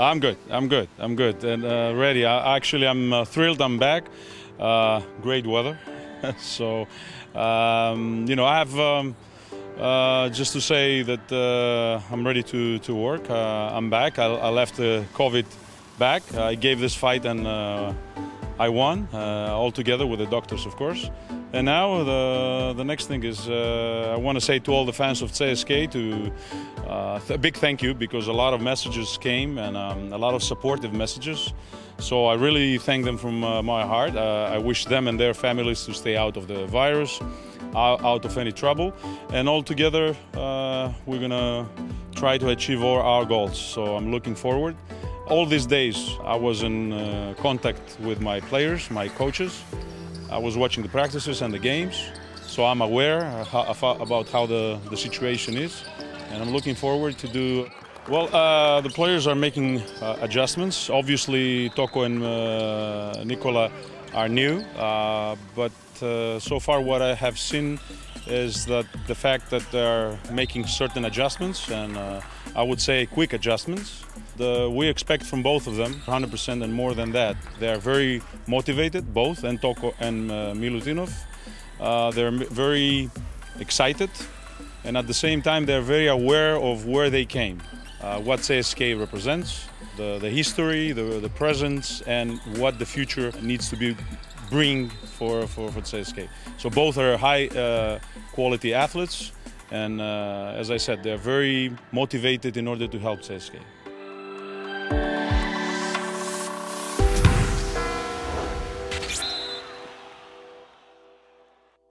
I'm good and ready. I'm thrilled I'm back. Great weather. So, you know, I have just to say that I'm ready to work. I'm back. I left COVID back. I gave this fight and I won, all together with the doctors, of course. And now the next thing is I want to say to all the fans of CSKA a big thank you, because a lot of messages came and a lot of supportive messages. So I really thank them from my heart. I wish them and their families to stay out of the virus, out of any trouble. And all together we're going to try to achieve all our goals. So I'm looking forward. All these days I was in contact with my players, my coaches. I was watching the practices and the games, so I'm aware about how the situation is, and I'm looking forward to do well. The players are making adjustments. Obviously, Toko and Nikola are new, but so far what I have seen is that the fact that they're making certain adjustments, and I would say quick adjustments. We expect from both of them 100% and more than that. They are very motivated, both, and Toko and Milutinov. They're very excited, and at the same time they're very aware of where they came, what CSKA represents, the history, the presence, and what the future needs to be bring for CSKA. So both are high quality athletes, and as I said, they're very motivated in order to help CSKA.